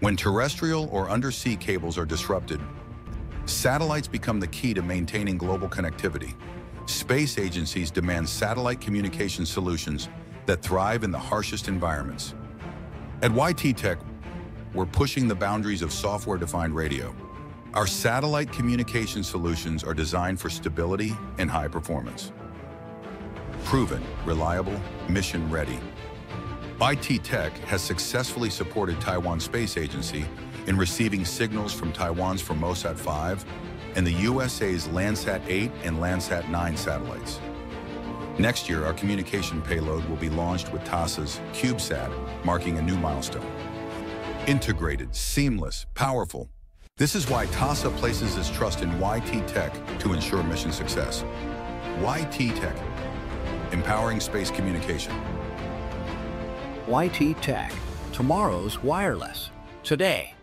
When terrestrial or undersea cables are disrupted, satellites become the key to maintaining global connectivity. Space agencies demand satellite communication solutions that thrive in the harshest environments. At YTTEK, we're pushing the boundaries of software-defined radio. Our satellite communication solutions are designed for stability and high performance. Proven, reliable, mission-ready. YTTEK has successfully supported Taiwan Space Agency in receiving signals from Taiwan's Formosat-5 and the USA's Landsat 8 and Landsat 9 satellites. Next year, our communication payload will be launched with TASA's CubeSat, marking a new milestone. Integrated, seamless, powerful. This is why TASA places its trust in YTTEK to ensure mission success. YTTEK, empowering space communication. YTTEK, tomorrow's wireless, today.